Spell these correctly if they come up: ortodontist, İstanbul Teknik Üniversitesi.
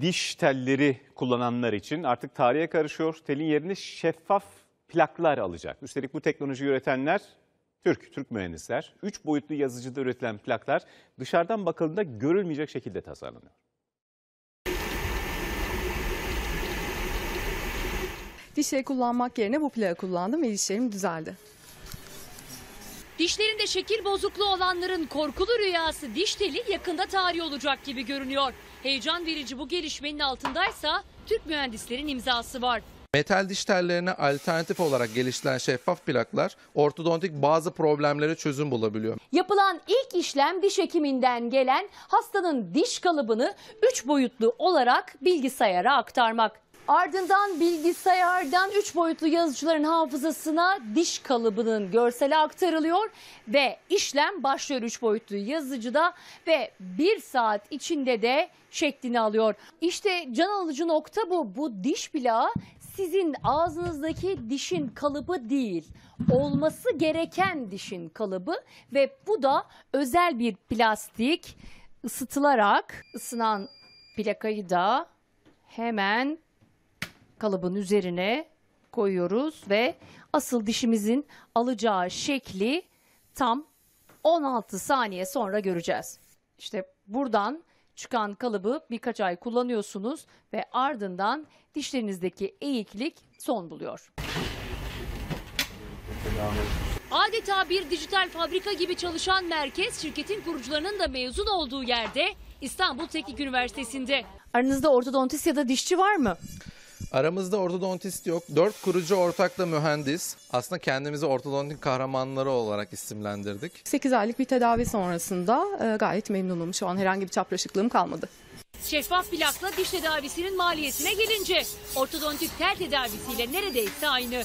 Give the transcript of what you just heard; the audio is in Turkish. Diş telleri kullananlar için artık tarihe karışıyor. Telin yerini şeffaf plaklar alacak. Üstelik bu teknolojiyi üretenler Türk mühendisler. 3 boyutlu yazıcıda üretilen plaklar dışarıdan bakıldığında görülmeyecek şekilde tasarlanıyor. Dişleri kullanmak yerine bu plağı kullandım ve dişlerim düzeldi. Dişlerinde şekil bozukluğu olanların korkulu rüyası diş teli yakında tarih olacak gibi görünüyor. Heyecan verici bu gelişmenin altındaysa Türk mühendislerin imzası var. Metal diş tellerine alternatif olarak geliştirilen şeffaf plaklar ortodontik bazı problemlere çözüm bulabiliyor. Yapılan ilk işlem diş hekiminden gelen hastanın diş kalıbını 3 boyutlu olarak bilgisayara aktarmak. Ardından bilgisayardan 3 boyutlu yazıcıların hafızasına diş kalıbının görseli aktarılıyor ve işlem başlıyor 3 boyutlu yazıcıda ve 1 saat içinde de şeklini alıyor. İşte can alıcı nokta bu. Bu diş plağı sizin ağzınızdaki dişin kalıbı değil, olması gereken dişin kalıbı ve bu da özel bir plastik ısıtılarak ısınan plakayı da hemen kalıbın üzerine koyuyoruz ve asıl dişimizin alacağı şekli tam 16 saniye sonra göreceğiz. İşte buradan çıkan kalıbı birkaç ay kullanıyorsunuz ve ardından dişlerinizdeki eğiklik son buluyor. Adeta bir dijital fabrika gibi çalışan merkez, şirketin kurucularının da mezun olduğu yerde İstanbul Teknik Üniversitesi'nde. Aranızda ortodontist ya da dişçi var mı? Aramızda ortodontist yok. 4 kurucu ortakla mühendis. Aslında kendimizi ortodontik kahramanları olarak isimlendirdik. 8 aylık bir tedavi sonrasında gayet memnunum. Şu an herhangi bir çapraşıklığım kalmadı. Şeffaf plakla diş tedavisinin maliyetine gelince ortodontik tel tedavisiyle neredeyse aynı.